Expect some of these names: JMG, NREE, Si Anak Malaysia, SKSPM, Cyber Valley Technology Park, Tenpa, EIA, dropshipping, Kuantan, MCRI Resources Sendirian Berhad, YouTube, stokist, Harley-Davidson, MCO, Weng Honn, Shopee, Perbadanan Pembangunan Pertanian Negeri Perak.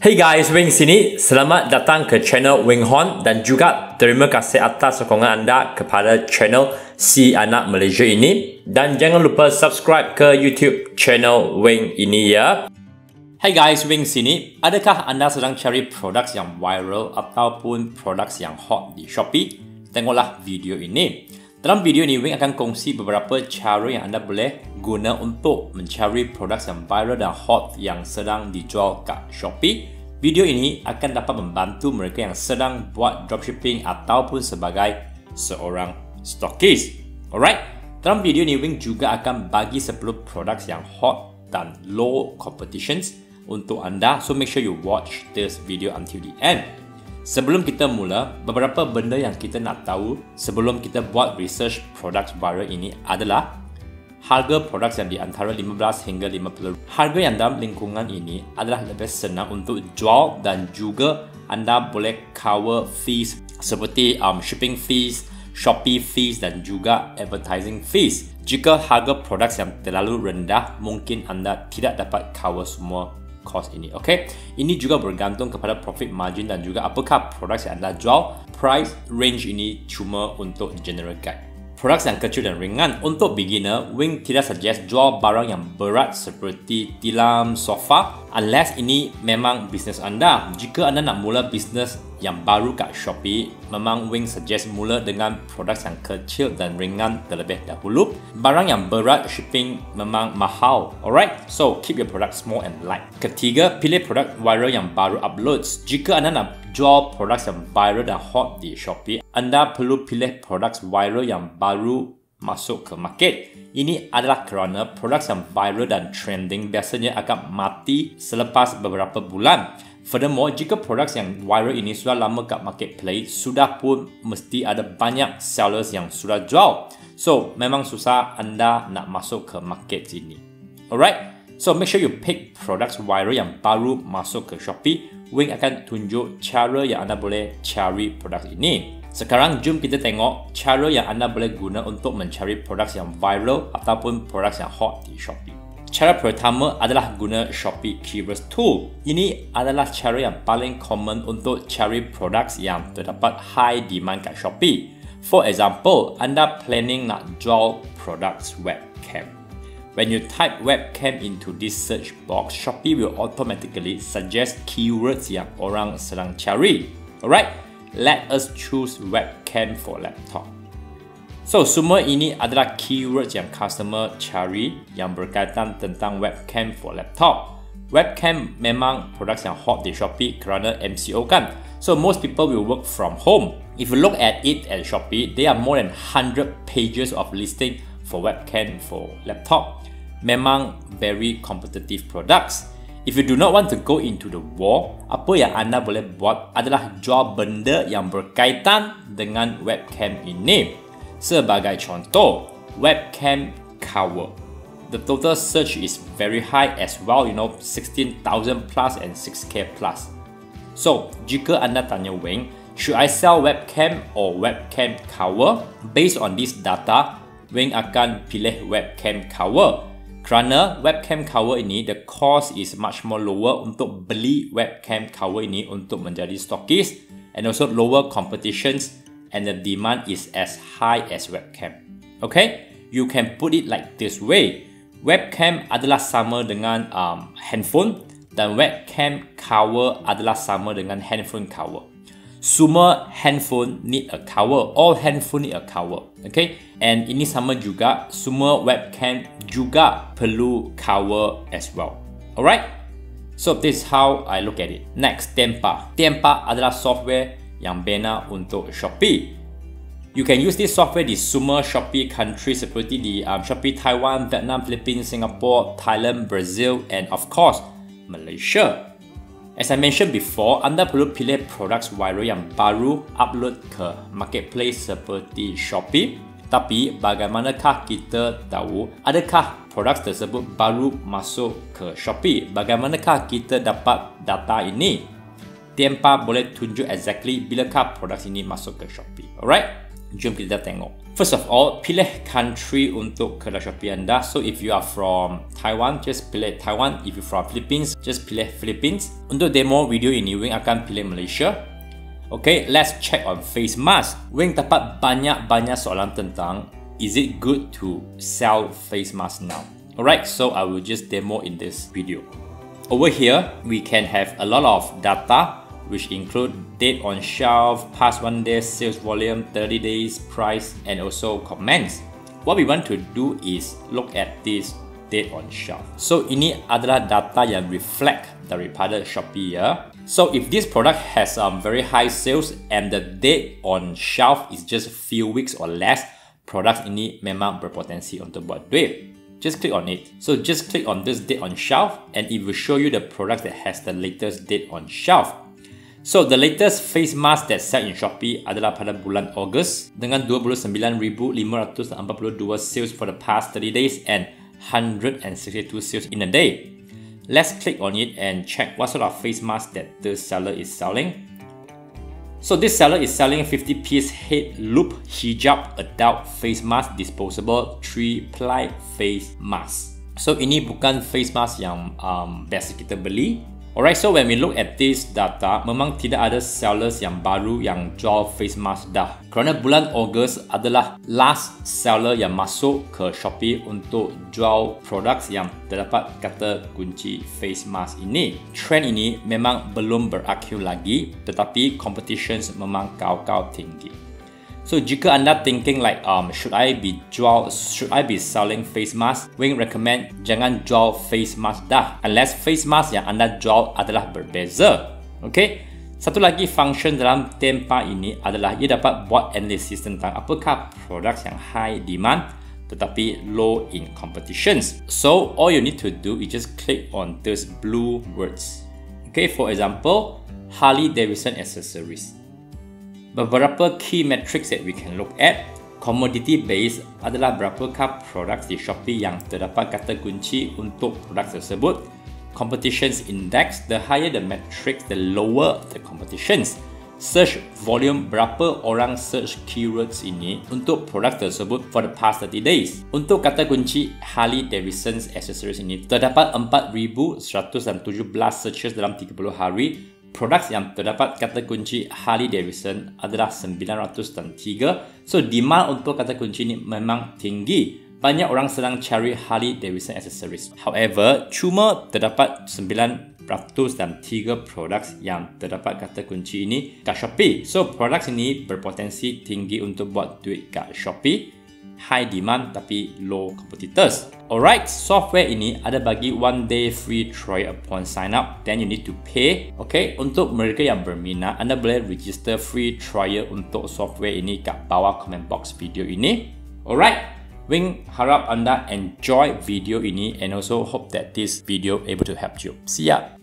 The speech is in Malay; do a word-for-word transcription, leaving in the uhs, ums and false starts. Hey guys, Weng sini. Selamat datang ke channel Weng Honn dan juga terima kasih atas sokongan anda kepada channel Si Anak Malaysia ini. Dan jangan lupa subscribe ke YouTube channel Weng ini ya. Hey guys, Weng sini. Adakah anda sedang cari produk yang viral ataupun produk yang hot di Shopee? Tengoklah video ini. Dalam video ini, Weng akan kongsi beberapa cara yang anda boleh guna untuk mencari produk yang viral dan hot yang sedang dijual kat Shopee. Video ini akan dapat membantu mereka yang sedang buat dropshipping ataupun sebagai seorang stokis. Alright, dalam video ini, Weng juga akan bagi sepuluh produk yang hot dan low competitions untuk anda. So, make sure you watch this video until the end. Sebelum kita mula, beberapa benda yang kita nak tahu sebelum kita buat research produk viral ini adalah harga produk yang di antara lima belas hingga lima puluh ringgit. Harga yang dalam lingkungan ini adalah lebih senang untuk jual dan juga anda boleh cover fees seperti um, shipping fees, Shopee fees dan juga advertising fees. Jika harga produk yang terlalu rendah, mungkin anda tidak dapat cover semua cost ini, okay? Ini juga bergantung kepada profit margin dan juga apakah produk yang anda jual. Price range ini cuma untuk general guide. Produk yang kecil dan ringan untuk beginner, Weng tidak suggest jual barang yang berat seperti tilam, sofa unless ini memang bisnes anda. Jika anda nak mula bisnes yang baru kat Shopee, memang Weng suggest mula dengan produk yang kecil dan ringan terlebih dahulu. Barang yang berat, shipping memang mahal. Alright, so keep your product small and light. Ketiga, pilih produk viral yang baru upload. Jika anda nak jual produk yang viral dan hot di Shopee, anda perlu pilih produk viral yang baru masuk ke market. Ini adalah kerana produk yang viral dan trending biasanya akan mati selepas beberapa bulan. Furthermore, jika produk yang viral ini sudah lama kat marketplace, sudah pun mesti ada banyak sellers yang sudah jual. So, memang susah anda nak masuk ke market sini. Alright, so make sure you pick produk viral yang baru masuk ke Shopee. Weng akan tunjuk cara yang anda boleh cari produk ini. Sekarang, jom kita tengok cara yang anda boleh guna untuk mencari produk yang viral ataupun produk yang hot di Shopee. Cara pertama adalah guna Shopee Keywords Tool. Ini adalah cara yang paling common untuk cari produk yang terdapat high demand kat Shopee. For example, anda planning nak jual produk webcam. When you type webcam into this search box, Shopee will automatically suggest keywords yang orang sedang cari. Alright, let us choose webcam for laptop. So, semua ini adalah keywords yang customer cari yang berkaitan tentang webcam for laptop. Webcam memang produk yang hot di Shopee kerana M C O kan. So, most people will work from home. If you look at it at Shopee, there are more than one hundred pages of listing for webcam for laptop. Memang very competitive products. If you do not want to go into the war, apa yang anda boleh buat adalah jual benda yang berkaitan dengan webcam ini. Sebagai contoh, webcam cover. The total search is very high as well, you know, sixteen thousand plus and six K plus. So, jika anda tanya Weng, should I sell webcam or webcam cover? Based on this data, Weng akan pilih webcam cover. Kerana webcam cover ini, the cost is much more lower untuk beli webcam cover ini untuk menjadi stokis, and also lower competitions, and the demand is as high as webcam. Okay, you can put it like this way. Webcam adalah sama dengan um, handphone dan webcam cover adalah sama dengan handphone cover. Semua handphone need a cover. All handphone need a cover. Okay, and ini sama juga. Semua webcam juga perlu cover as well. Alright, so this is how I look at it. Next, Tenpa. Tenpa adalah software yang bina untuk Shopee. You can use this software di semua Shopee country seperti di um, Shopee Taiwan, Vietnam, Philippines, Singapore, Thailand, Brazil and of course Malaysia. As I mentioned before, anda perlu pilih produk viral yang baru upload ke marketplace seperti Shopee. Tapi bagaimanakah kita tahu adakah produk tersebut baru masuk ke Shopee? Bagaimanakah kita dapat data ini? Tenpa boleh tunjuk exactly bilakah produk ini masuk ke Shopee. Alright, jom kita tengok. First of all, pilih country untuk kedai Shopee anda. So if you are from Taiwan, just pilih Taiwan. If you from Philippines, just pilih Philippines. Untuk demo video ini, Weng akan pilih Malaysia. Okay, let's check on face mask. Weng dapat banyak-banyak soalan tentang is it good to sell face mask now? Alright, so I will just demo in this video. Over here, we can have a lot of data, which include date on shelf, past one day sales volume, thirty days, price, and also comments. What we want to do is look at this date on shelf. So ini adalah data yang reflect daripada Shopee ya. So if this product has um, very high sales and the date on shelf is just few weeks or less, produk ini memang berpotensi untuk buat duit. Just click on it. So just click on this date on shelf and it will show you the product that has the latest date on shelf. So the latest face mask that sell in Shopee adalah pada bulan Ogos dengan dua puluh sembilan ribu lima ratus empat puluh dua sales for the past thirty days and one hundred sixty-two sales in a day. Let's click on it and check what sort of face mask that the seller is selling. So this seller is selling fifty piece head loop hijab adult face mask disposable three ply face mask. So ini bukan face mask yang um, biasa kita beli. Alright, so when we look at this data, memang tidak ada sellers yang baru yang jual face mask dah. Kerana bulan Ogos adalah last seller yang masuk ke Shopee untuk jual produk yang terdapat kata kunci face mask ini. Trend ini memang belum berakhir lagi, tetapi competitions memang kau-kau tinggi. So jika anda thinking like um should I be jual should I be selling face mask, Weng recommend jangan jual face mask dah unless face mask yang anda jual adalah berbeza. Okay? Satu lagi function dalam Tenpa ini adalah ia dapat buat analisis tentang apakah produk yang high demand tetapi low in competitions. So all you need to do is just click on those blue words. Okay, for example, Harley-Davidson accessories. Beberapa key metrics that we can look at, commodity base adalah berapakah produk di Shopee yang terdapat kata kunci untuk produk tersebut. Competitions index, the higher the metric, the lower the competitions. Search volume, berapa orang search keywords ini untuk produk tersebut for the past thirty days. Untuk kata kunci Harley-Davidson accessories ini terdapat empat ribu seratus tujuh belas searches dalam tiga puluh hari. Produk yang terdapat kata kunci Harley-Davidson adalah sembilan ratus tiga. So, demand untuk kata kunci ini memang tinggi. Banyak orang sedang cari Harley-Davidson accessories. However, cuma terdapat sembilan ratus tiga produk yang terdapat kata kunci ini kat Shopee. So, produk ini berpotensi tinggi untuk buat duit kat Shopee. High demand tapi low competitors. Alright, software ini ada bagi one day free trial upon sign up, then you need to pay. Okay, untuk mereka yang berminat, anda boleh register free trial untuk software ini kat bawah comment box video ini. Alright, Weng harap anda enjoy video ini and also hope that this video able to help you. See ya.